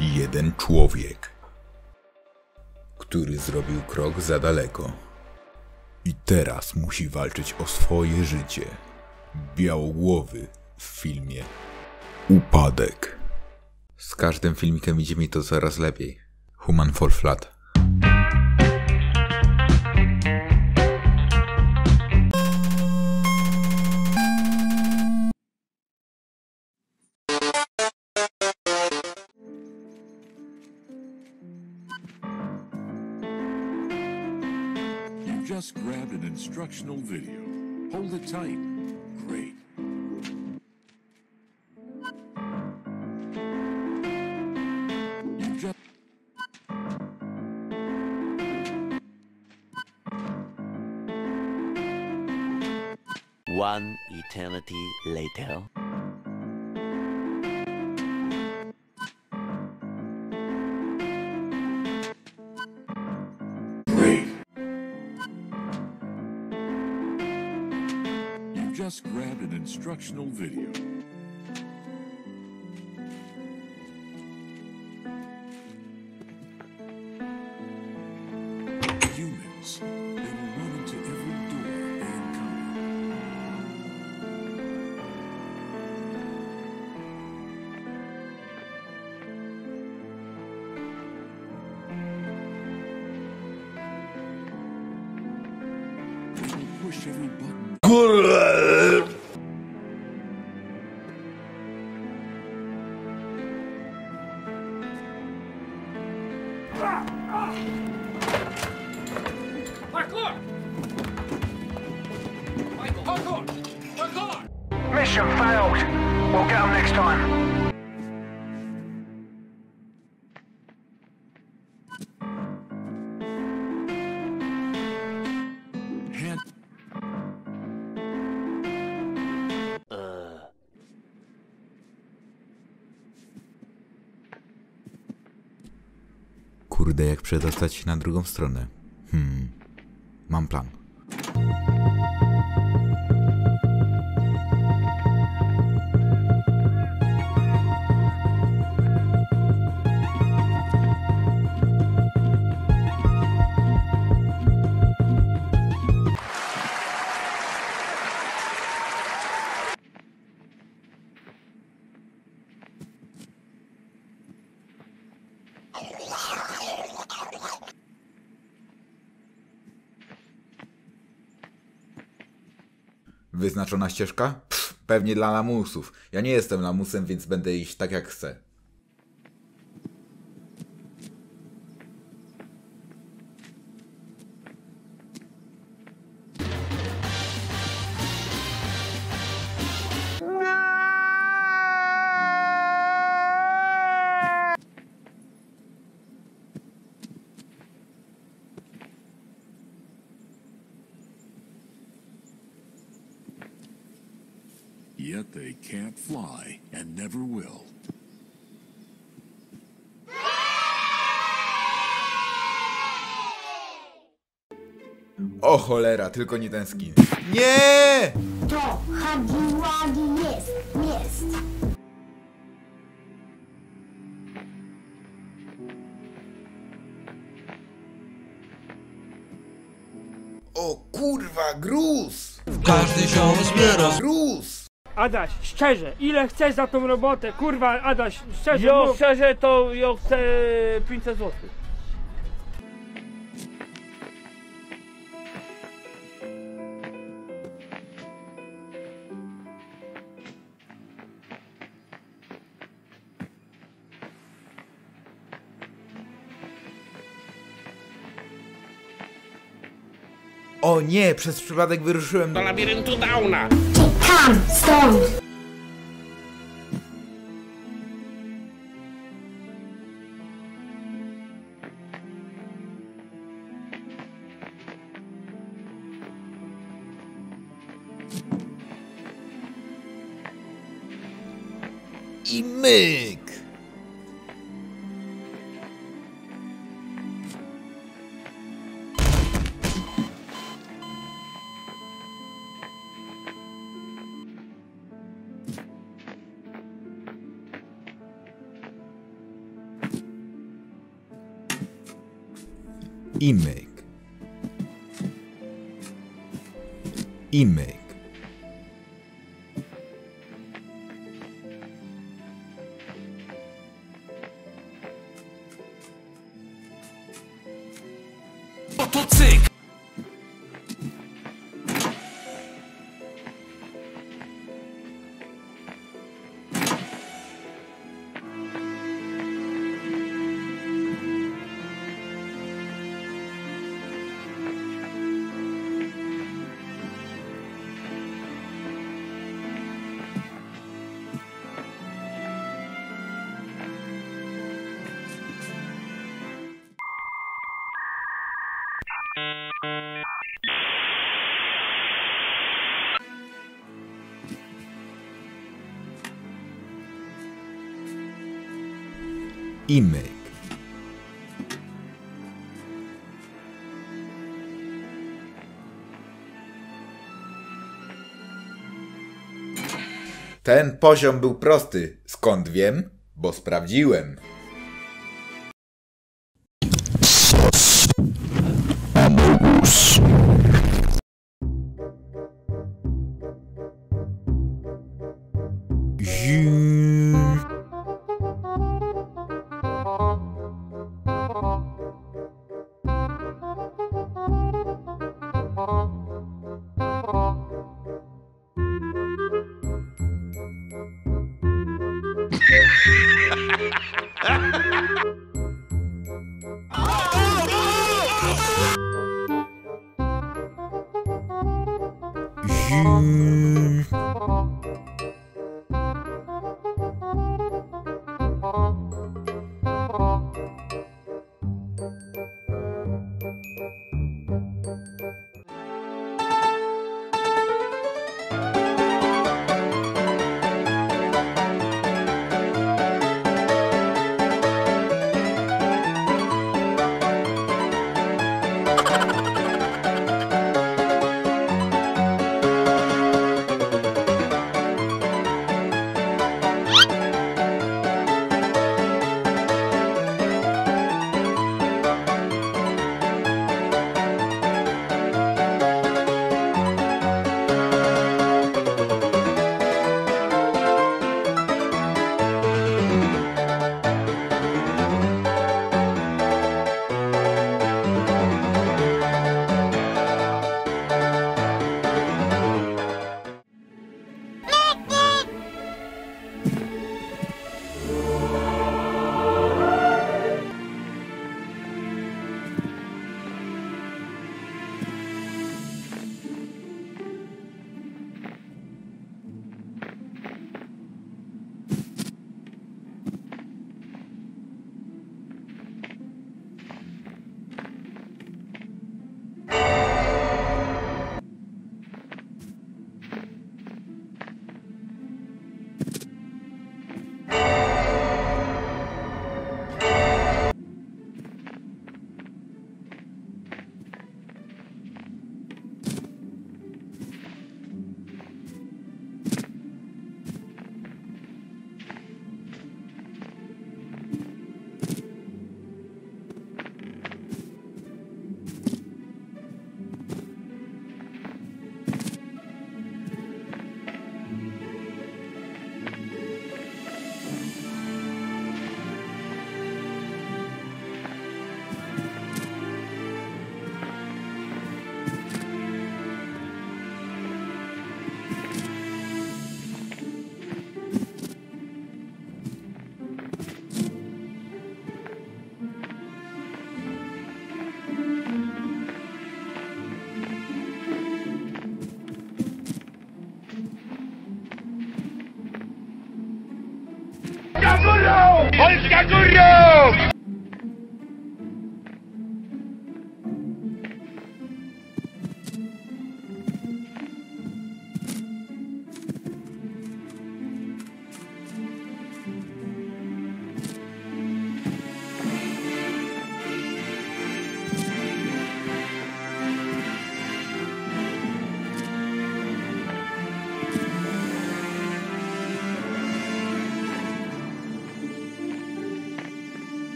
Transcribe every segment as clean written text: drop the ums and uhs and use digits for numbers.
i jeden człowiek, który zrobił krok za daleko i teraz musi walczyć o swoje życie. Białogłowy w filmie Upadek. Z każdym filmikiem idzie mi to coraz lepiej. Human Fall Flat. Just grabbed an instructional video. Hold it tight. Great. One eternity later. Just grabbed an instructional video. Humans, they will run into every door they encounter. They will push every button. Parkour! Mission failed. We'll get them next time. Kurde, jak przedostać się na drugą stronę? Mam plan. Wyznaczona ścieżka? Pewnie dla lamusów. Ja nie jestem lamusem, więc będę iść tak jak chcę. Yet they can't fly and never will. O cholera, tylko nie ten skin. Nie! To Hagi jest. O kurwa, gruz! Każdy się zbiera. Gruz! Adaś, szczerze, ile chcesz za tą robotę? Kurwa, Adaś, szczerze. Jo, mów. Szczerze, to ja chcę 500 zł. O nie, przez przypadek wyruszyłem do labiryntu Dauna. Tam, stąd! I myk! I myk. I myk. I myk. Ten poziom był prosty. Skąd wiem? Bo sprawdziłem. Polska górą!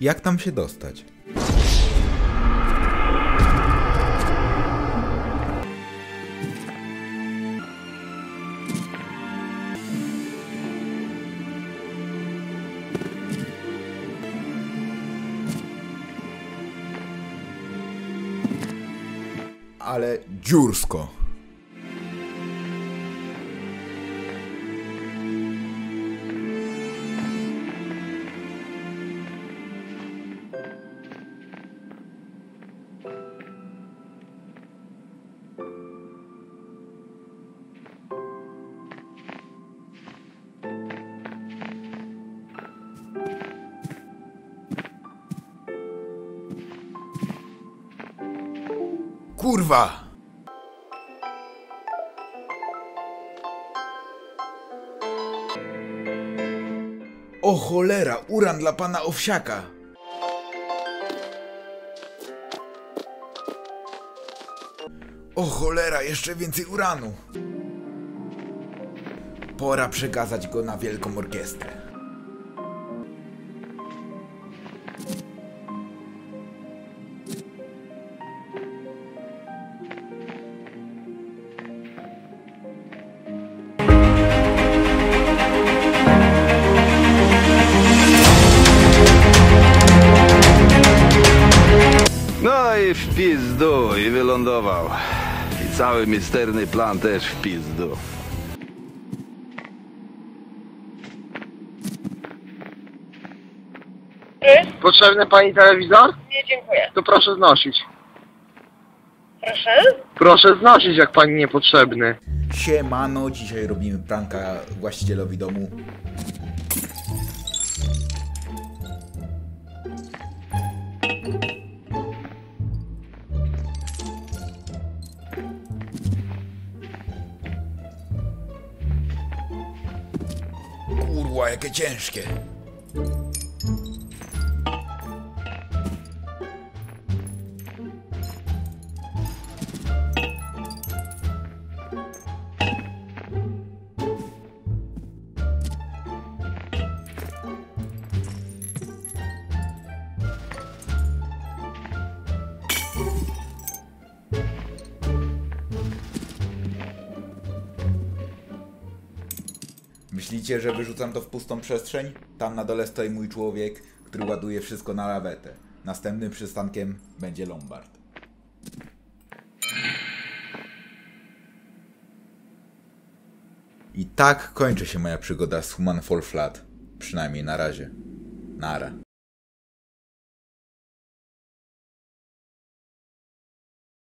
Jak tam się dostać? ale dziursko. Kurwa! O cholera, uran dla pana Owsiaka! O cholera, jeszcze więcej uranu! Pora przekazać go na wielką orkiestrę. W pizdu i wylądował. I cały misterny plan też w pizdu. Potrzebny pani telewizor? Nie, dziękuję. To proszę znosić. Proszę? Proszę znosić, jak pani niepotrzebny. Siemano, dzisiaj robimy pranka właścicielowi domu. Kurwa, jakie ciężkie. Myślicie, że wyrzucam to w pustą przestrzeń? Tam na dole stoi mój człowiek, który ładuje wszystko na lawetę. Następnym przystankiem będzie Lombard. I tak kończy się moja przygoda z Human Fall Flat. Przynajmniej na razie. Nara.